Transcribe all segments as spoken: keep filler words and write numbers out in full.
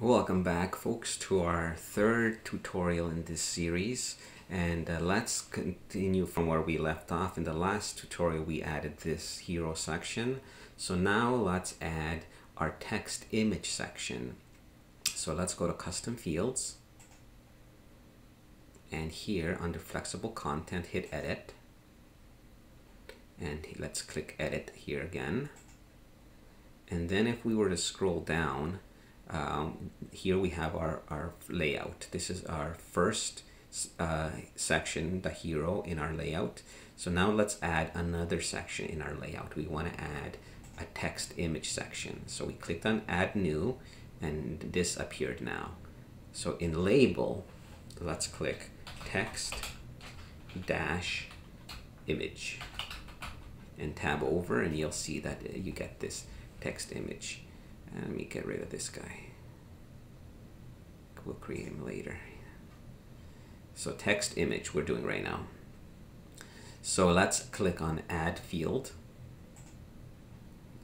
Welcome back, folks, to our third tutorial in this series, and uh, let's continue from where we left off. In the last tutorial we added this hero section, so now let's add our text image section. So let's go to Custom Fields, and here under Flexible Content hit Edit, and let's click Edit here again. And then if we were to scroll down, Um, here we have our, our layout. This is our first uh, section, the hero, in our layout. So now let's add another section in our layout. We want to add a text image section. So we clicked on Add New, and this appeared now. So in Label, let's click Text dash Image and tab over, and you'll see that you get this text image. Let me get rid of this guy. We'll create him later. So text image we're doing right now. So let's click on Add Field.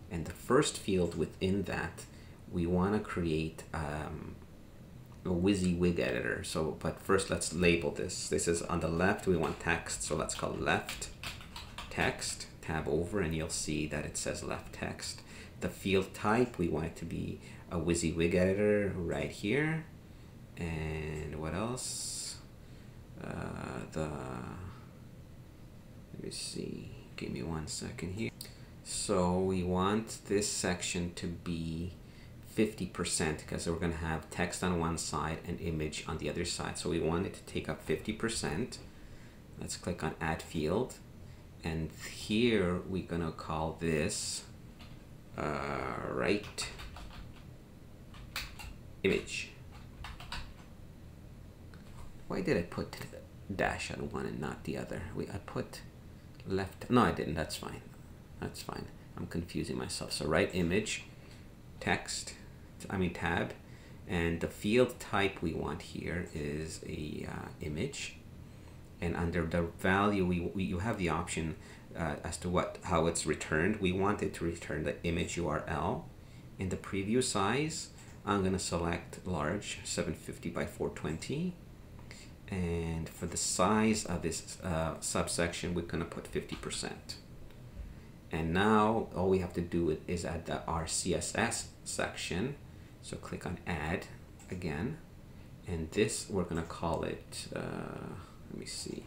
And the first field within that, we want to create um, a WYSIWYG editor. So, but first let's label this. This is on the left, we want text. So let's call left text, tab over, and you'll see that it says left text. The field type, we want it to be a WYSIWYG editor right here. And what else? Uh, the, let me see, give me one second here. So we want this section to be fifty percent because we're gonna have text on one side and image on the other side. So we want it to take up fifty percent. Let's click on Add Field. And here we're gonna call this Uh, right image. Why did I put dash on one and not the other? We I put left. No, I didn't. That's fine. That's fine. I'm confusing myself. So right image, text. I mean tab, and the field type we want here is a uh, image, and under the value we, we you have the option. Uh, as to what how it's returned. We want it to return the image U R L. In the preview size, I'm going to select large, seven fifty by four twenty, and for the size of this uh, subsection we're going to put fifty percent. And now all we have to do is add the our C S S section. So click on Add again, and this we're going to call it uh, let me see,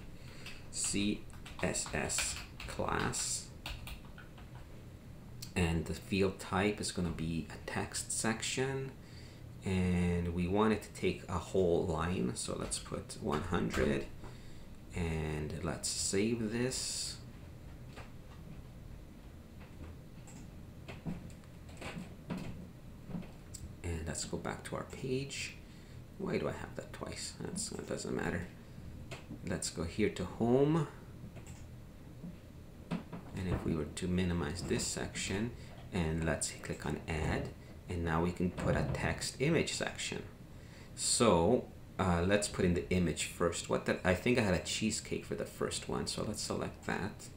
C S S class, and the field type is going to be a text section, and we want it to take a whole line. So let's put one hundred, and let's save this, and let's go back to our page. Why do I have that twice? That's, that doesn't matter. Let's go here to home. And if we were to minimize this section, and let's click on Add, and now we can put a text image section. So uh, let's put in the image first. What that I think I had a cheesecake for the first one, so let's select that,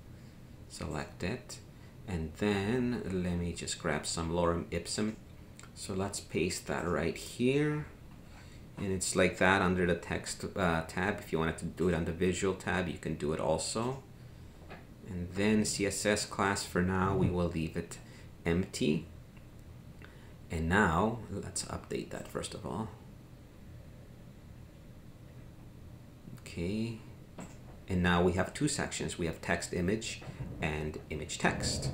select it, and then let me just grab some lorem ipsum. So let's paste that right here, and it's like that under the text uh, tab. If you wanted to do it on the visual tab, you can do it also. And then C S S class, for now we will leave it empty. And now let's update that first of all. Okay, and now we have two sections. We have text image and image text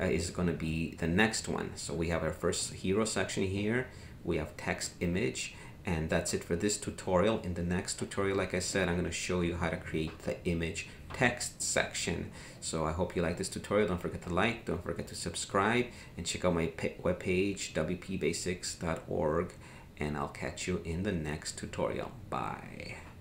uh, is going to be the next one. So we have our first hero section here, we have text image, and that's it for this tutorial. In the next tutorial, like I said, I'm going to show you how to create the image text section. So I hope you like this tutorial. Don't forget to like, don't forget to subscribe, and check out my webpage, w p basics dot org, and I'll catch you in the next tutorial. Bye.